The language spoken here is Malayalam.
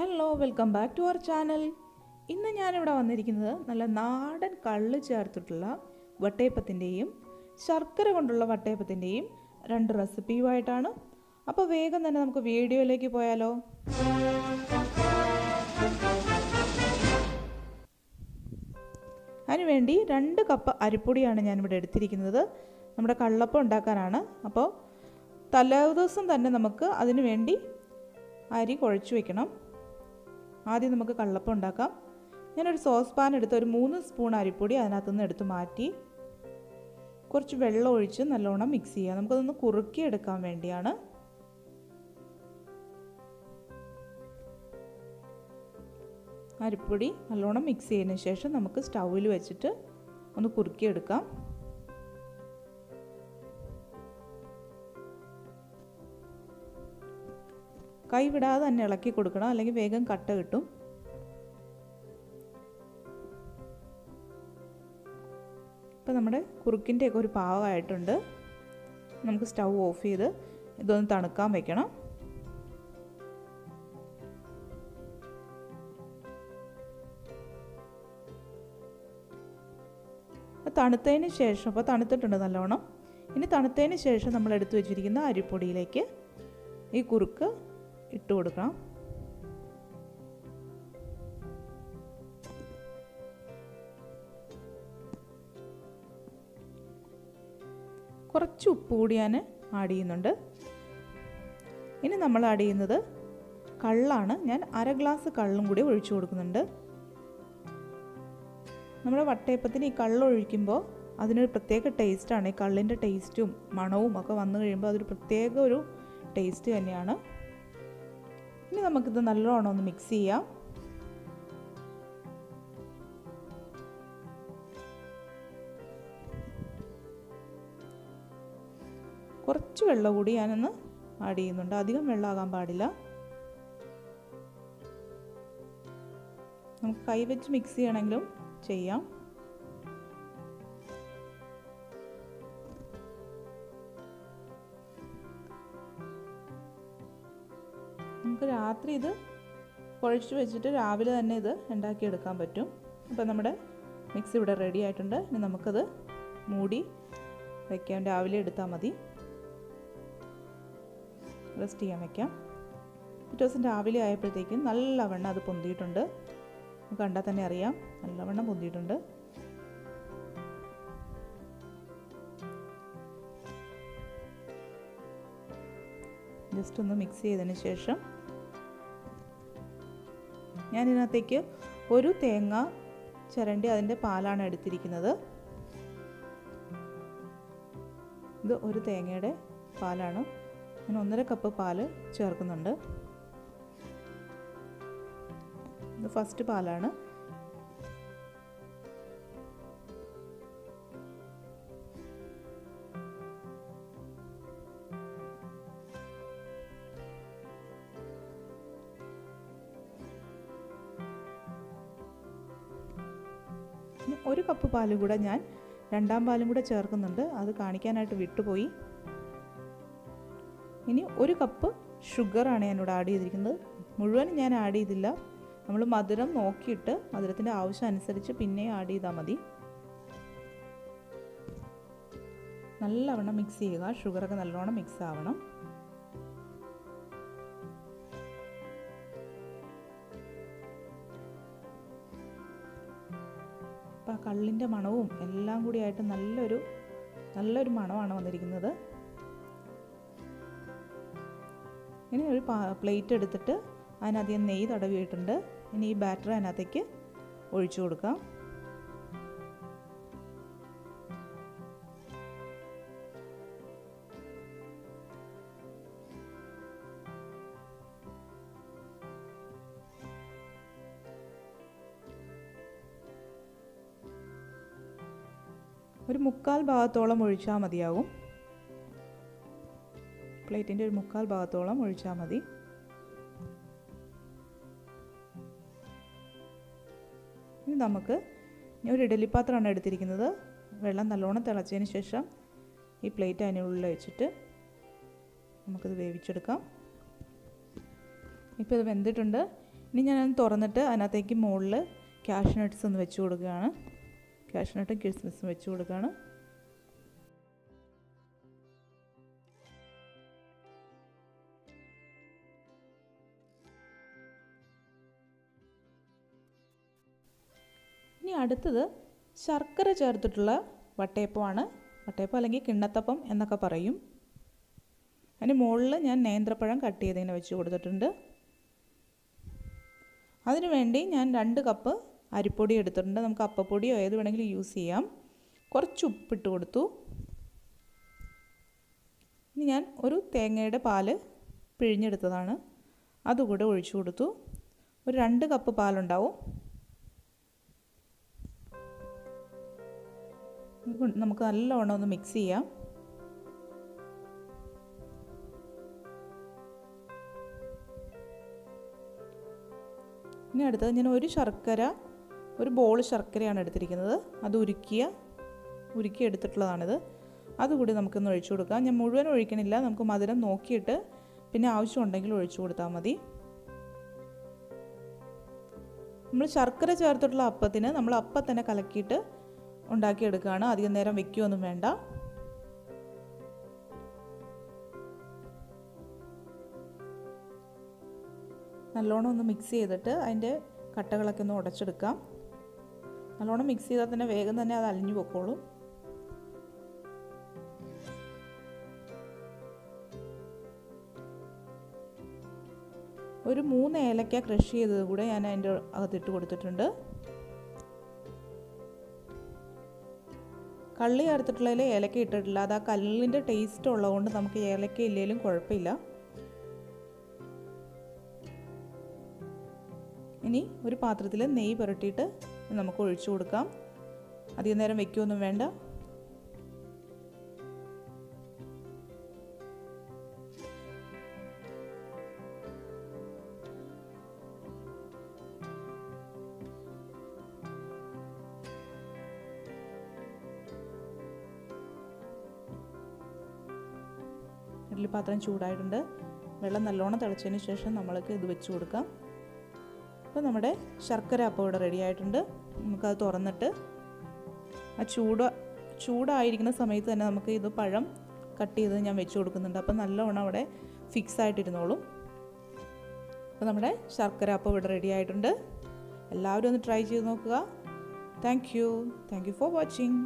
Hello welcome back to our channel. ഇന്ന് ഞാനിവിടെ വന്നിരിക്കുന്നത് നല്ല നാടൻ കള്ള് ചേർത്തിട്ടുള്ള വട്ടയപ്പത്തിൻ്റെയും ശർക്കര കൊണ്ടുള്ള വട്ടയപ്പത്തിൻ്റെയും രണ്ട് റെസിപ്പിയുമായിട്ടാണ്. അപ്പോൾ വേഗം തന്നെ നമുക്ക് വീഡിയോയിലേക്ക് പോയാലോ. അതിനുവേണ്ടി 2 കപ്പ് അരിപ്പൊടിയാണ് ഞാനിവിടെ എടുത്തിരിക്കുന്നത്. നമ്മുടെ കള്ളപ്പം ഉണ്ടാക്കാനാണ്. അപ്പോൾ തലേദിവസം തന്നെ നമുക്ക് അതിനു വേണ്ടി അരി കുഴച്ച് വയ്ക്കണം. ആദ്യം നമുക്ക് കള്ളപ്പം ഉണ്ടാക്കാം. ഞാനൊരു സോസ് പാൻ എടുത്ത് ഒരു 3 സ്പൂൺ അരിപ്പൊടി അതിനകത്തുനിന്ന് എടുത്ത് മാറ്റി കുറച്ച് വെള്ളം ഒഴിച്ച് നല്ലോണം മിക്സ് ചെയ്യാം. നമുക്കതൊന്ന് കുറുക്കിയെടുക്കാൻ വേണ്ടിയാണ്. അരിപ്പൊടി നല്ലോണം മിക്സ് ചെയ്തതിന് ശേഷം നമുക്ക് സ്റ്റൗവിൽ വെച്ചിട്ട് ഒന്ന് കുറുക്കിയെടുക്കാം. കൈവിടാതെ തന്നെ ഇളക്കി കൊടുക്കണം, അല്ലെങ്കിൽ വേഗം കട്ട കിട്ടും. ഇപ്പം നമ്മുടെ കുറുക്കിൻ്റെയൊക്കെ ഒരു പാകമായിട്ടുണ്ട്. നമുക്ക് സ്റ്റൗ ഓഫ് ചെയ്ത് ഇതൊന്ന് തണുക്കാൻ വയ്ക്കണം. തണുത്തതിന് ശേഷം, അപ്പോൾ തണുത്തിട്ടുണ്ട് നല്ലോണം. ഇനി തണുത്തതിന് ശേഷം നമ്മൾ എടുത്തു വെച്ചിരിക്കുന്ന അരിപ്പൊടിയിലേക്ക് ഈ കുറുക്ക് ഇട്ട് കൊടുക്കണം. കുറച്ച് ഉപ്പ് കൂടി ഞാൻ ആഡ് ചെയ്യുന്നുണ്ട്. ഇനി നമ്മൾ ആഡ് ചെയ്യുന്നത് കള്ളാണ്. ഞാൻ അര ഗ്ലാസ് കള്ളും കൂടി ഒഴിച്ചു കൊടുക്കുന്നുണ്ട്. നമ്മുടെ വട്ടയപ്പത്തിന് ഈ കള്ള് ഒഴിക്കുമ്പോൾ അതിനൊരു പ്രത്യേക ടേസ്റ്റാണ്. ഈ കള്ളിൻ്റെ ടേസ്റ്റും മണവും ഒക്കെ വന്നു കഴിയുമ്പോൾ അതൊരു പ്രത്യേക ഒരു ടേസ്റ്റ് തന്നെയാണ്. ഇനി നമുക്കിത് നല്ലോണം ഒന്ന് മിക്സ് ചെയ്യാം. കുറച്ച് വെള്ളം കൂടി ഞാനൊന്ന് ആഡ് ചെയ്യുന്നുണ്ട്. അധികം വെള്ളമാകാൻ പാടില്ല. നമുക്ക് കൈവച്ച് മിക്സ് ചെയ്യണമെങ്കിലും ചെയ്യാം. നമുക്ക് രാത്രി ഇത് കുഴച്ച് വെച്ചിട്ട് രാവിലെ തന്നെ ഇത് ഉണ്ടാക്കിയെടുക്കാൻ പറ്റും. ഇപ്പം നമ്മുടെ മിക്സ് ഇവിടെ റെഡി ആയിട്ടുണ്ട്. ഇനി നമുക്കത് മൂടി വയ്ക്കാം. രാവിലെ എടുത്താൽ മതി, റെസ്റ്റ് ചെയ്യാൻ വയ്ക്കാം. പിറ്റേ ദിവസം രാവിലെ ആയപ്പോഴത്തേക്കും നല്ലവണ്ണം അത് പൊന്തിയിട്ടുണ്ട്. നമുക്ക് കണ്ടാൽ തന്നെ അറിയാം, നല്ലവണ്ണം പൊന്തിയിട്ടുണ്ട്. ജസ്റ്റ് ഒന്ന് മിക്സ് ചെയ്തതിന് ശേഷം ഞാനിതിനകത്തേക്ക് ഒരു തേങ്ങ ചിരണ്ടി അതിൻ്റെ പാലാണ് എടുത്തിരിക്കുന്നത്. ഇത് ഒരു തേങ്ങയുടെ പാലാണ്. ഞാൻ 1.5 കപ്പ് പാല് ചേർക്കുന്നുണ്ട്. ഇത് ഫസ്റ്റ് പാലാണ്. ഒരു കപ്പ് പാലും കൂടെ ഞാൻ രണ്ടാം പാലും കൂടെ ചേർക്കുന്നുണ്ട്. അത് കാണിക്കാനായിട്ട് വിട്ടുപോയി. ഇനി 1 കപ്പ് ഷുഗറാണ് ഞാനിവിടെ ആഡ് ചെയ്തിരിക്കുന്നത്. മുഴുവൻ ഞാൻ ആഡ് ചെയ്തില്ല. നമ്മൾ മധുരം നോക്കിയിട്ട് മധുരത്തിൻ്റെ ആവശ്യം അനുസരിച്ച് പിന്നെ ആഡ് ചെയ്താൽ മതി. നല്ലവണ്ണം മിക്സ് ചെയ്യുക. ഷുഗറൊക്കെ നല്ലോണം മിക്സ് ആവണം. അപ്പം ആ കള്ളിൻ്റെ മണവും എല്ലാം കൂടി ആയിട്ട് നല്ലൊരു മണമാണ് വന്നിരിക്കുന്നത്. ഇനി ഒരു പ്ലേറ്റ് എടുത്തിട്ട് അതിനകത്ത് നെയ്യ് തടവിയിട്ടുണ്ട്. ഇനി ഈ ബാറ്റർ അതിനകത്തേക്ക് ഒഴിച്ചു കൊടുക്കാം. ഒരു 3/4 ഭാഗത്തോളം ഒഴിച്ചാൽ മതിയാവും. പ്ലേറ്റിൻ്റെ ഒരു 3/4 ഭാഗത്തോളം ഒഴിച്ചാൽ മതി. ഇനി നമുക്ക് ഒരു ഇഡലിപ്പാത്രമാണ് എടുത്തിരിക്കുന്നത്. വെള്ളം നല്ലോണം തിളച്ചതിന് ശേഷം ഈ പ്ലേറ്റ് അതിനുള്ളിൽ വെച്ചിട്ട് നമുക്കിത് വേവിച്ചെടുക്കാം. ഇപ്പോൾ ഇത് വെന്തിട്ടുണ്ട്. ഇനി ഞാനൊന്ന് തുറന്നിട്ട് അതിനകത്തേക്ക് മുകളിൽ ക്യാഷ് നട്ട്സ് ഒന്ന് വെച്ച് കൊടുക്കുകയാണ്. ക്യാഷ് നട്ടും കിസ്മിസും വെച്ച് കൊടുക്കുകയാണ്. ഇനി അടുത്തത് ശർക്കര ചേർത്തിട്ടുള്ള വട്ടയപ്പമാണ്. വട്ടയപ്പം അല്ലെങ്കിൽ കിണ്ണത്തപ്പം എന്നൊക്കെ പറയും. അതിന് മുകളിൽ ഞാൻ നേന്ത്രപ്പഴം കട്ട് ചെയ്തിങ്ങനെ വെച്ച് കൊടുത്തിട്ടുണ്ട്. അതിനുവേണ്ടി ഞാൻ 2 കപ്പ് അരിപ്പൊടി എടുത്തിട്ടുണ്ട്. നമുക്ക് അപ്പപ്പൊടിയോ ഏത് വേണമെങ്കിലും യൂസ് ചെയ്യാം. കുറച്ച് ഉപ്പിട്ട് കൊടുത്തു. ഇനി ഞാൻ ഒരു തേങ്ങയുടെ പാല് പിഴിഞ്ഞെടുത്തതാണ്, അതുകൂടെ ഒഴിച്ചു കൊടുത്തു. ഒരു 2 കപ്പ് പാലുണ്ടാവും. നമുക്ക് നല്ലവണ്ണം ഒന്ന് മിക്സ് ചെയ്യാം. ഇനി അടുത്തത് ഞാൻ ഒരു ബോൾ ശർക്കരയാണ് എടുത്തിരിക്കുന്നത്. അത് ഉരുക്കി എടുത്തിട്ടുള്ളതാണിത്. അതുകൂടി നമുക്കൊന്ന് ഒഴിച്ചു കൊടുക്കാം. ഞാൻ മുഴുവൻ ഒഴിക്കണില്ല, നമുക്ക് മധുരം നോക്കിയിട്ട് പിന്നെ ആവശ്യമുണ്ടെങ്കിൽ ഒഴിച്ചു കൊടുത്താൽ മതി. നമ്മൾ ശർക്കര ചേർത്തിട്ടുള്ള അപ്പത്തിന് നമ്മൾ അപ്പം തന്നെ കലക്കിയിട്ട് ഉണ്ടാക്കിയെടുക്കുകയാണ്. അധികം നേരം വെക്കുകയൊന്നും വേണ്ട. നല്ലോണം ഒന്ന് മിക്സ് ചെയ്തിട്ട് അതിൻ്റെ കട്ടകളൊക്കെ ഒന്ന് ഉടച്ചെടുക്കാം. നല്ലോണം മിക്സ് ചെയ്താൽ തന്നെ വേഗം തന്നെ അത് അലിഞ്ഞു പൊക്കോളും. ഒരു 3 ഏലക്ക ക്രഷ് ചെയ്തത് കൂടെ ഞാൻ അതിൻ്റെ അകത്തിട്ട് കൊടുത്തിട്ടുണ്ട്. കള്ളി ചേർത്തിട്ടുള്ളതിൽ ഏലക്ക ഇട്ടിട്ടില്ല. അത് ആ കല്ലിൻ്റെ ടേസ്റ്റ് ഉള്ളതുകൊണ്ട് നമുക്ക് ഏലക്ക ഇല്ലെങ്കിലും കുഴപ്പമില്ല. ഇനി ഒരു പാത്രത്തിൽ നെയ്യ് പുരട്ടിയിട്ട് നമുക്ക് ഒഴിച്ചു കൊടുക്കാം. അധികം നേരം വെക്കുകയൊന്നും വേണ്ട. ഇഡ്ഡലി പാത്രം ചൂടായിട്ടുണ്ട്. വെള്ളം നല്ലോണം തിളച്ചതിന് ശേഷം നമ്മൾക്ക് ഇത് വെച്ച് കൊടുക്കാം. അപ്പോൾ നമ്മുടെ ശർക്കര അപ്പം ഇവിടെ റെഡി ആയിട്ടുണ്ട്. നമുക്കത് തുറന്നിട്ട് ആ ചൂടായിരിക്കുന്ന സമയത്ത് തന്നെ നമുക്ക് ഇത് പഴം കട്ട് ചെയ്ത് ഞാൻ വെച്ച് കൊടുക്കുന്നുണ്ട്. അപ്പം നല്ലോണം അവിടെ ഫിക്സ് ആയിട്ടിരുന്നോളും. അപ്പോൾ നമ്മുടെ ശർക്കര അപ്പം ഇവിടെ റെഡി ആയിട്ടുണ്ട്. എല്ലാവരും ഒന്ന് ട്രൈ ചെയ്ത് നോക്കുക. Thank you for watching.